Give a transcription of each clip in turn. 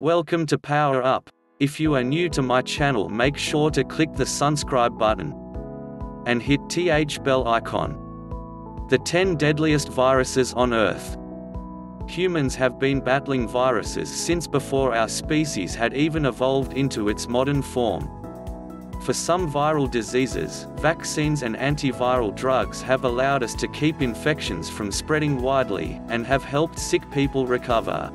Welcome to Power Up. If you are new to my channel, make sure to click the subscribe button and hit the bell icon. The 10 deadliest viruses on Earth. Humans have been battling viruses since before our species had even evolved into its modern form. For some viral diseases, vaccines and antiviral drugs have allowed us to keep infections from spreading widely and have helped sick people recover.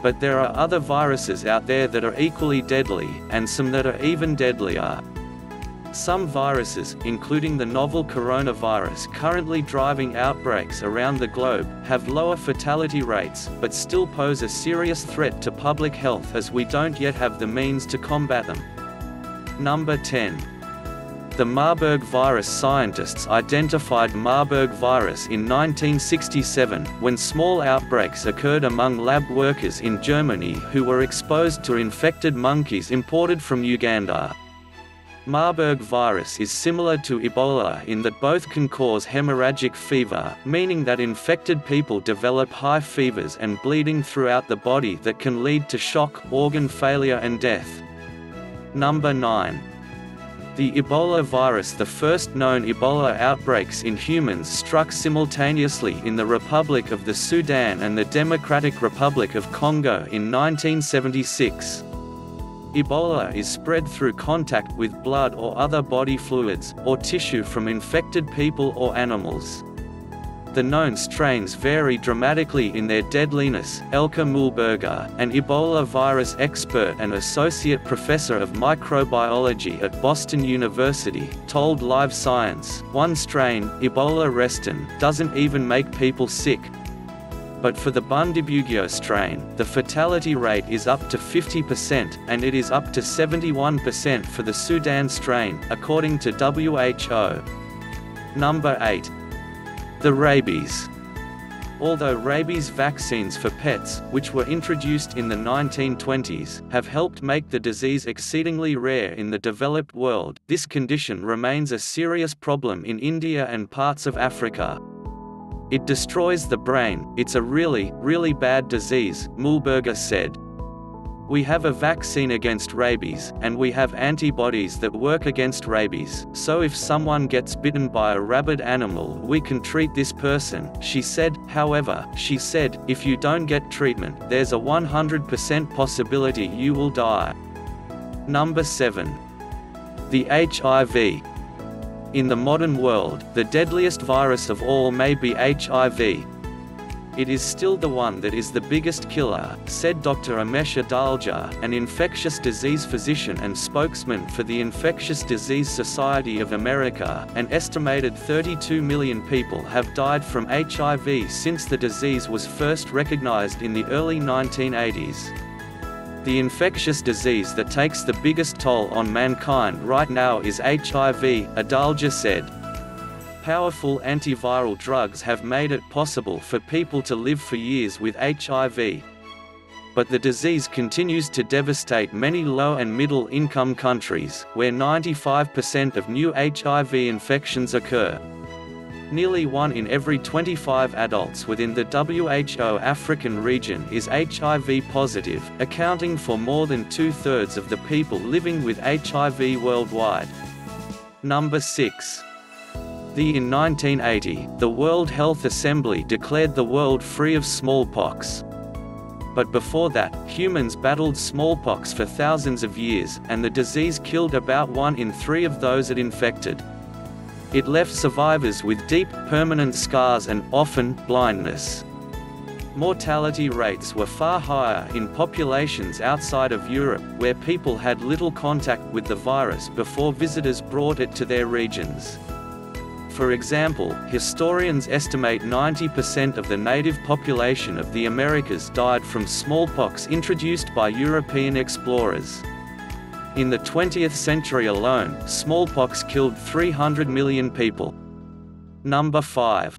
But there are other viruses out there that are equally deadly, and some that are even deadlier. Some viruses, including the novel coronavirus currently driving outbreaks around the globe, have lower fatality rates, but still pose a serious threat to public health as we don't yet have the means to combat them. Number 10. The Marburg virus. Scientists identified Marburg virus in 1967, when small outbreaks occurred among lab workers in Germany who were exposed to infected monkeys imported from Uganda. Marburg virus is similar to Ebola in that both can cause hemorrhagic fever, meaning that infected people develop high fevers and bleeding throughout the body that can lead to shock, organ failure and death. Number 9. The Ebola virus. The first known Ebola outbreaks in humans struck simultaneously in the Republic of the Sudan and the Democratic Republic of Congo in 1976. Ebola is spread through contact with blood or other body fluids, or tissue from infected people or animals. The known strains vary dramatically in their deadliness. Elke Mühlberger, an Ebola virus expert and associate professor of microbiology at Boston University, told Live Science, "One strain, Ebola Reston, doesn't even make people sick. But for the Bundibugyo strain, the fatality rate is up to 50%, and it is up to 71% for the Sudan strain," according to WHO. Number 8. The rabies. Although rabies vaccines for pets, which were introduced in the 1920s, have helped make the disease exceedingly rare in the developed world, this condition remains a serious problem in India and parts of Africa. "It destroys the brain. It's a really, really bad disease," Mühlberger said. "We have a vaccine against rabies, and we have antibodies that work against rabies, so if someone gets bitten by a rabid animal we can treat this person," she said. However, she said, "if you don't get treatment, there's a 100% possibility you will die." Number 7. The HIV. In the modern world, the deadliest virus of all may be HIV. "It is still the one that is the biggest killer," said Dr. Amesh Adalja, an infectious disease physician and spokesman for the Infectious Disease Society of America. An estimated 32 million people have died from HIV since the disease was first recognized in the early 1980s. The infectious disease that takes the biggest toll on mankind right now is HIV, Adalja said. "Powerful antiviral drugs have made it possible for people to live for years with HIV. But the disease continues to devastate many low- and middle-income countries, where 95% of new HIV infections occur. Nearly 1 in every 25 adults within the WHO African region is HIV positive, accounting for more than 2/3 of the people living with HIV worldwide." Number 6. In 1980, the World Health Assembly declared the world free of smallpox. But before that, humans battled smallpox for thousands of years, and the disease killed about 1 in 3 of those it infected. It left survivors with deep, permanent scars and, often, blindness. Mortality rates were far higher in populations outside of Europe, where people had little contact with the virus before visitors brought it to their regions. For example, historians estimate 90% of the native population of the Americas died from smallpox introduced by European explorers. In the 20th century alone, smallpox killed 300 million people. Number 5.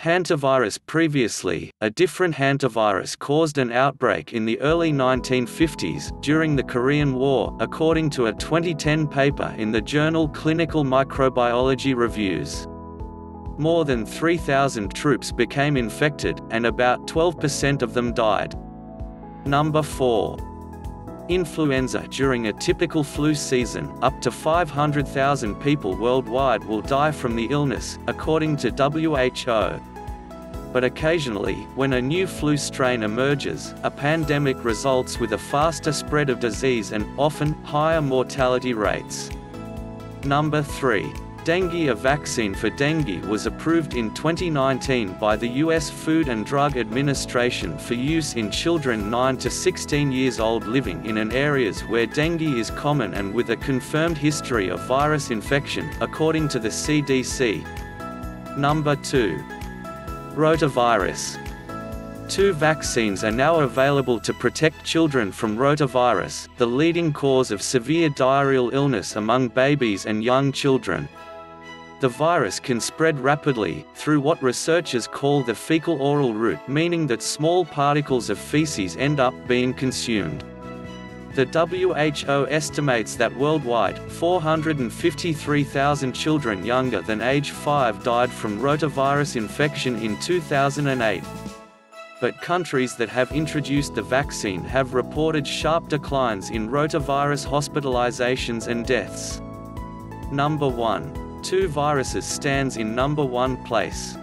Hantavirus. Previously, a different hantavirus caused an outbreak in the early 1950s, during the Korean War, according to a 2010 paper in the journal Clinical Microbiology Reviews. More than 3,000 troops became infected, and about 12% of them died. Number 4. Influenza. During a typical flu season, up to 500,000 people worldwide will die from the illness, according to WHO. But occasionally, when a new flu strain emerges, a pandemic results with a faster spread of disease and, often, higher mortality rates. Number 3. Dengue. A vaccine for dengue was approved in 2019 by the US Food and Drug Administration for use in children 9 to 16 years old living in areas where dengue is common and with a confirmed history of virus infection, according to the CDC. Number 2. Rotavirus. 2 vaccines are now available to protect children from rotavirus, the leading cause of severe diarrheal illness among babies and young children. The virus can spread rapidly, through what researchers call the fecal-oral route, meaning that small particles of feces end up being consumed. The WHO estimates that worldwide, 453,000 children younger than age 5 died from rotavirus infection in 2008. But countries that have introduced the vaccine have reported sharp declines in rotavirus hospitalizations and deaths. Number 1. 2 viruses stands in number 1 place.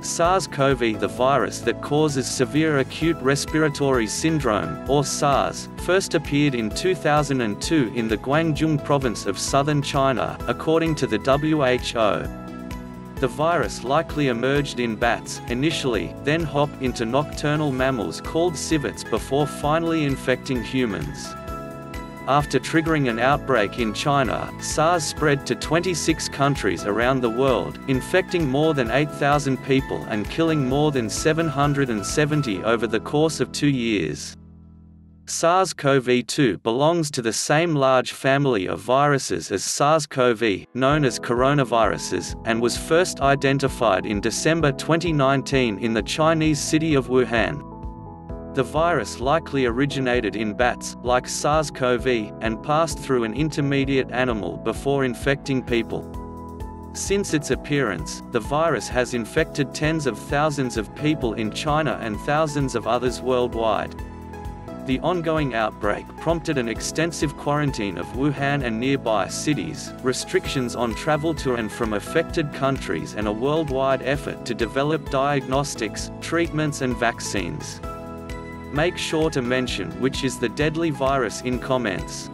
SARS-CoV, the virus that causes severe acute respiratory syndrome, or SARS, first appeared in 2002 in the Guangdong province of southern China, according to the WHO. The virus likely emerged in bats, initially, then hopped into nocturnal mammals called civets before finally infecting humans. After triggering an outbreak in China, SARS spread to 26 countries around the world, infecting more than 8,000 people and killing more than 770 over the course of 2 years. SARS-CoV-2 belongs to the same large family of viruses as SARS-CoV, known as coronaviruses, and was first identified in December 2019 in the Chinese city of Wuhan. The virus likely originated in bats, like SARS-CoV, and passed through an intermediate animal before infecting people. Since its appearance, the virus has infected tens of thousands of people in China and thousands of others worldwide. The ongoing outbreak prompted an extensive quarantine of Wuhan and nearby cities, restrictions on travel to and from affected countries, and a worldwide effort to develop diagnostics, treatments, and vaccines. Make sure to mention which is the deadly virus in comments.